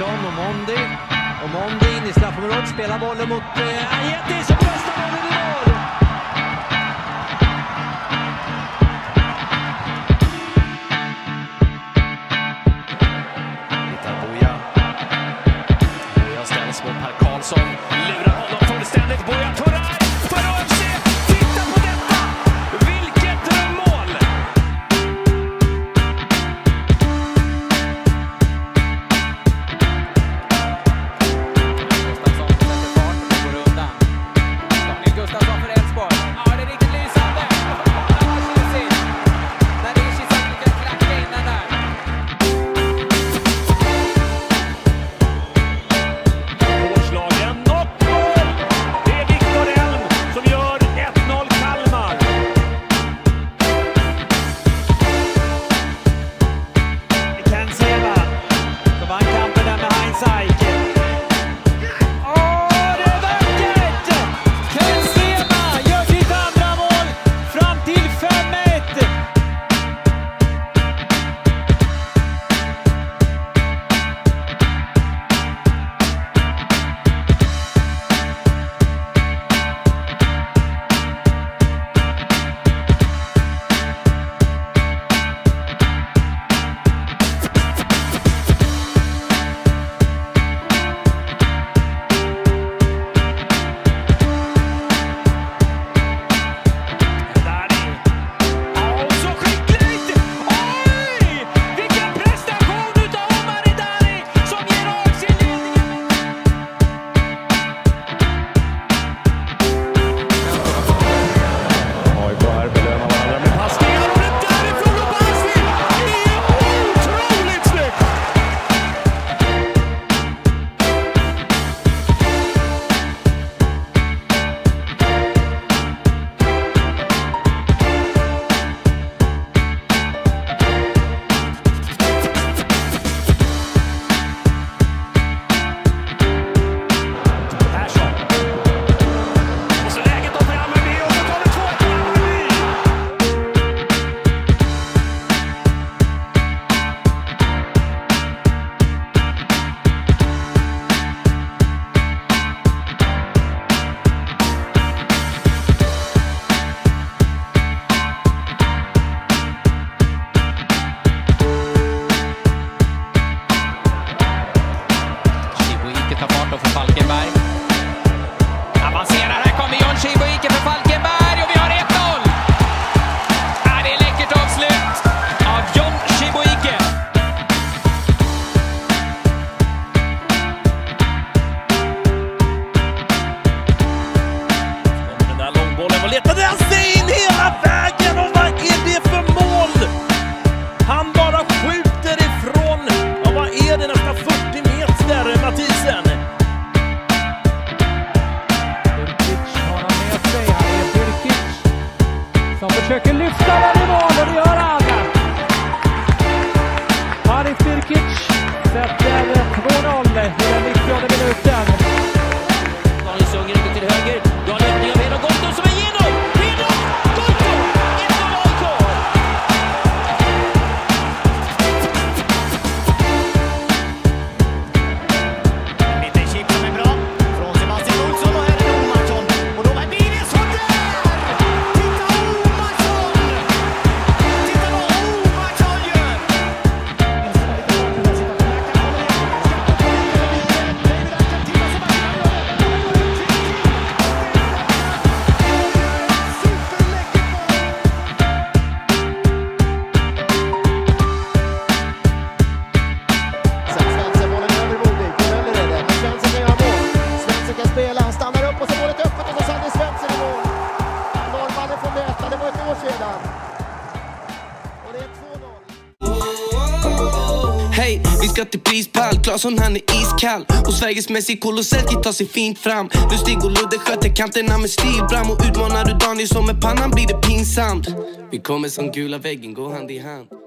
Andersson och Mondi. Och Mondi in i straffområdet, spelar bollen mot Ajeti som kastar bollen i mål! Hittar Boja. Boja ställs mot Per Karlsson. Lurar honom fullständigt. Boja Turan! För Falkenberg. Avancerar, här kommer John Chibuike för Falkenberg och vi har 1-0! Ja, det är läckert avslut av John Chibuike. Den där långbollen och letade han sig in hela vägen och vad är det för mål? Han bara skjuter ifrån och vad är det nästan 40 meter Mathisen? Försöker lyfta den i mål och det gör han! Harry Firkic sätter 2-0 i den 90:e minuten. Daniel Sundgren går till höger. Daniel Sundgren med en Goto som är genom! Genom! Goto! 1-0 AIK! Liten chip som är bra från Sebastian Olsson och här är Omarsson. Och då är Dines som Hej, vi ska till prispall, Claesson han är iskall och Sveriges Messi kolosselt gitar sig fint fram. Nu Stig och Ludde sköter kanterna med stilbram och utmanar du Danielsson med pannan blir det pinsamt. Vi kommer som Gula Väggen, gå hand i hand.